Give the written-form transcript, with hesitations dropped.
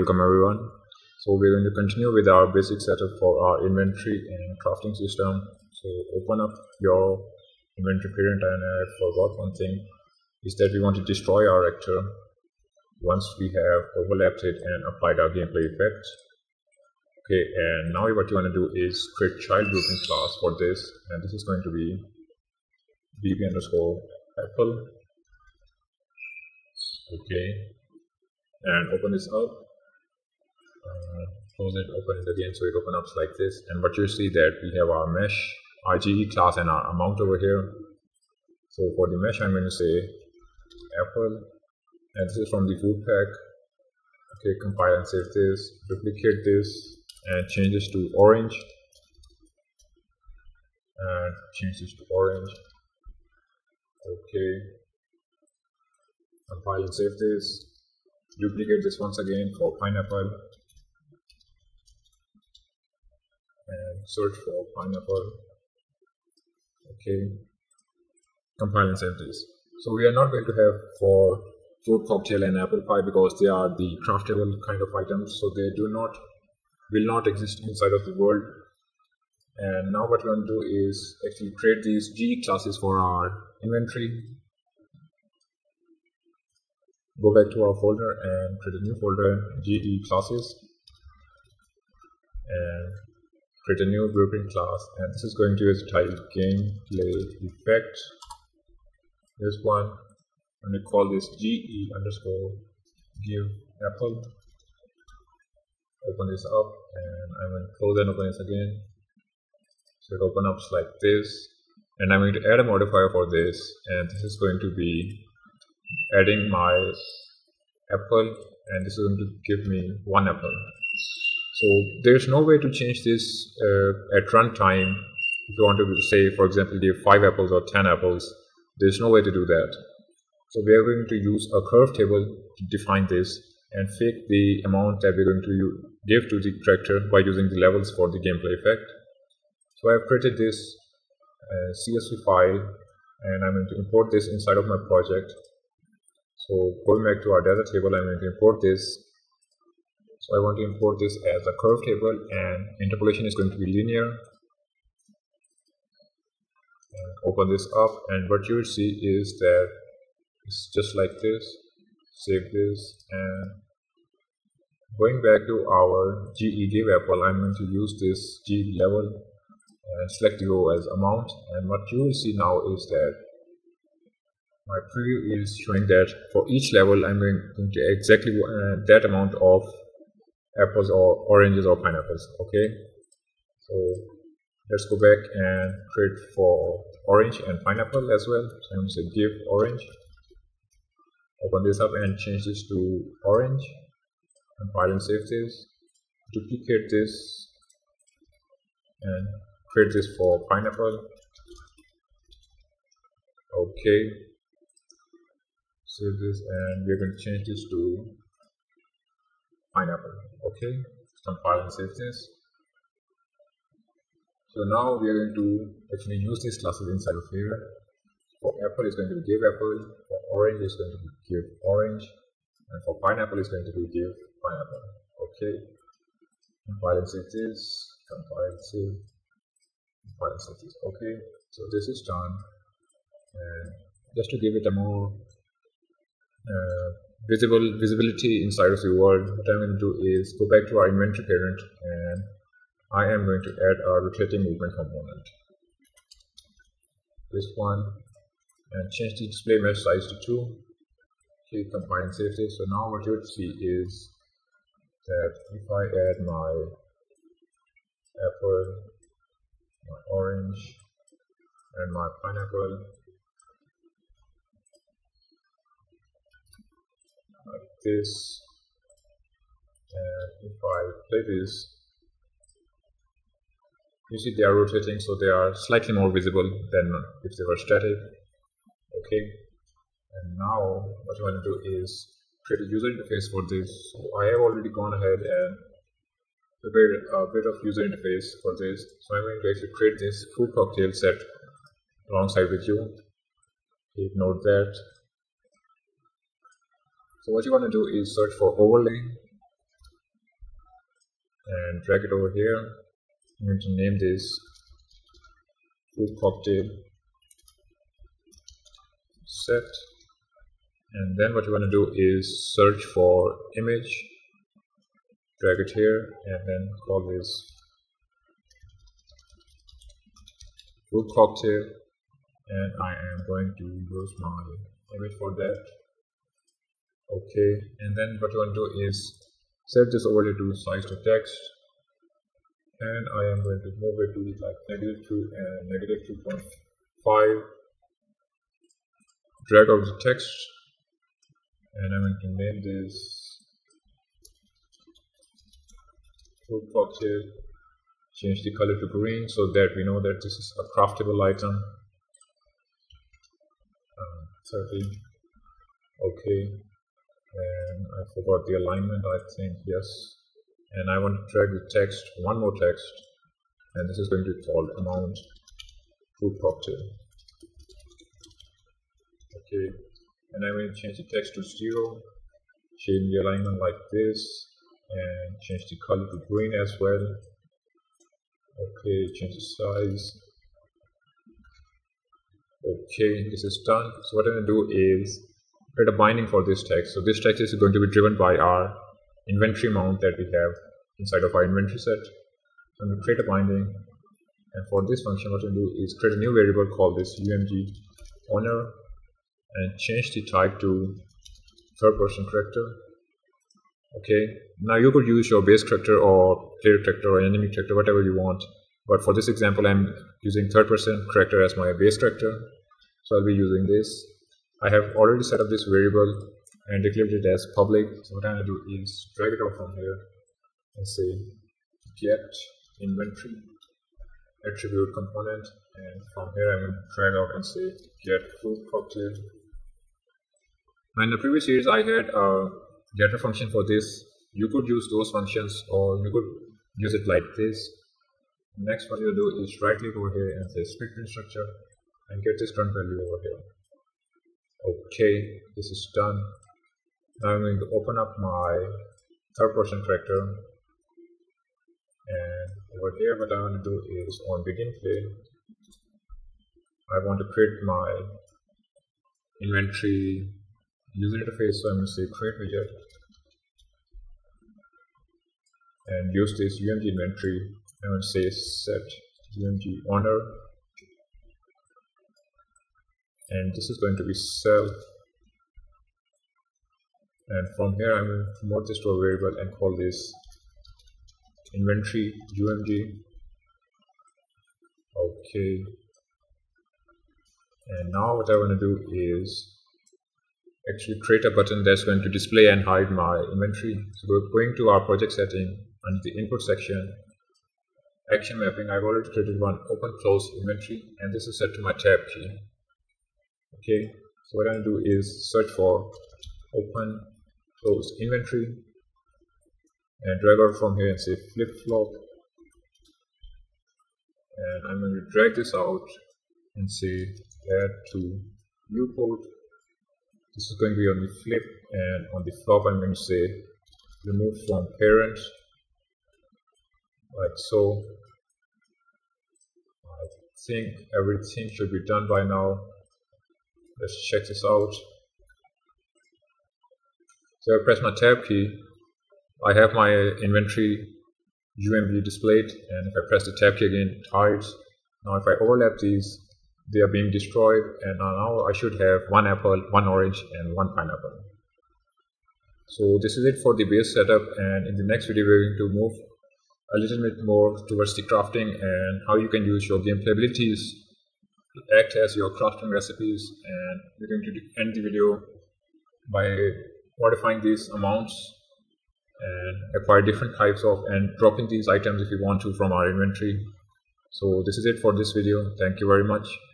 Welcome everyone. So we're going to continue with our basic setup for our inventory and crafting system. So open up your inventory parent, and I forgot one thing, is that we want to destroy our actor once we have overlapped it and applied our gameplay effect. Okay, and now what you want to do is create child grouping class for this, and this is going to be bp_apple. Okay, and open this up, close it, open it again, so it opens up like this. And what you see that we have our mesh, our GE class and our amount over here. So for the mesh I'm going to say apple, and this is from the food pack. Okay, compile and save this, duplicate this and change this to orange, and change this to orange. Okay, compile and save this, duplicate this once again for pineapple, and search for pineapple. Okay, compile and save this. So we are not going to have for fruit cocktail and apple pie because they are the craftable kind of items, so they will not exist inside of the world. And now what we're going to do is actually create these GE classes for our inventory. Go back to our folder and create a new folder, GE classes, and create a new blueprint class, and this is going to use title gameplay effect. This one I'm going to call this GE_give_apple. Open this up, and I'm going to close and open this again, so it opens up like this. And I'm going to add a modifier for this, and this is going to be adding my apple, and this is going to give me one apple. So there's no way to change this at runtime. If you want to say, for example, give 5 apples or 10 apples, there's no way to do that. So we are going to use a curve table to define this and fake the amount that we're going to give to the character by using the levels for the gameplay effect. So I've created this CSV file, and I'm going to import this inside of my project. So going back to our data table, I'm going to import this. So I want to import this as a curve table, and interpolation is going to be linear. And open this up, and what you will see is that it's just like this. Save this, and going back to our GE_give_apple, I'm going to use this GE level and select the row as amount. And what you will see now is that my preview is showing that for each level I'm going to exactly that amount of apples or oranges or pineapples. Okay, so let's go back and create for orange and pineapple as well. So I'm going to say give orange, open this up and change this to orange, compile and save this, duplicate this and create this for pineapple. Okay, save this, and we're going to change this to pineapple. Okay, compile and save this. So now we are going to actually use these classes inside of here. For apple is going to be give apple, for orange is going to be give orange, and for pineapple is going to be give pineapple. Okay, compile and save this, compile and save this. Okay, so this is done. And just to give it a more visibility inside of the world, what I'm going to do is go back to our inventory parent, and I am going to add our rotating movement component, this one, and change the display mesh size to 2. Okay, compile and save this. So now what you would see is that if I add my apple, my orange and my pineapple, like this, and if I play this, you see they are rotating, so they are slightly more visible than if they were static. Okay, and now what I want to do is create a user interface for this. So I have already gone ahead and prepared a bit of user interface for this, so I'm going to actually create this fruit cocktail set alongside with you. Ignore that. So what you want to do is search for overlay, and drag it over here. I'm going to name this food cocktail set, and then what you want to do is search for image, drag it here, and then call this food cocktail, and I am going to use my image for that. Okay, and then what you want to do is set this overlay to size to text, and I am going to move it to like -2 and -2.5. Drag out the text, and I'm going to name this food cocktail. Change the color to green so that we know that this is a craftable item. 30. Okay, and I forgot the alignment, I think. Yes. And I want to drag the text, one more text, and this is going to be called amount food cocktail. Okay, and I'm going to change the text to 0, change the alignment like this, and change the color to green as well. Okay, change the size. Okay, this is done. So what I'm going to do is create a binding for this text. So this text is going to be driven by our inventory mount that we have inside of our inventory set. So I'm going to create a binding, and for this function what I'm going to do is create a new variable called this UMG owner and change the type to third-person character. Okay, now you could use your base character or player character or enemy character, whatever you want, but for this example I'm using third-person character as my base character, so I'll be using this. I have already set up this variable and declared it as public. So what I'm going to do is drag it out from here and say get inventory attribute component, and from here I'm going to drag out and say get food cocktail. Now in the previous series I had a getter function for this. You could use those functions or you could use it like this. Next what you do is right click over here and say split print structure and get this current value over here. Okay, this is done. Now I'm going to open up my third-person character, and over here what I want to do is on begin play I want to create my inventory user interface, so I'm going to say create widget and use this UMG inventory. I'm going to say set UMG owner, and this is going to be self. And from here I'm going to promote this to a variable and call this inventory UMG. Okay, and now what I want to do is actually create a button that's going to display and hide my inventory. So we're going to our project setting under the input section, action mapping. I've already created one, open close inventory, and this is set to my tab key. Okay, so what I'm going to do is search for open close inventory and drag out from here and say flip flop, and I'm going to drag this out and say add to viewport. This is going to be on the flip, and on the flop I'm going to say remove from parent, like so. I think everything should be done by now. Let's check this out. So I press my tab key, I have my inventory UMG displayed, and if I press the tab key again it hides. Now if I overlap these, they are being destroyed, and now I should have one apple, one orange and one pineapple. So this is it for the base setup, and in the next video we're going to move a little bit more towards the crafting and how you can use your gameplay abilities to act as your crafting recipes, and we're going to end the video by modifying these amounts and acquire different types of and dropping these items if you want to from our inventory. So this is it for this video. Thank you very much.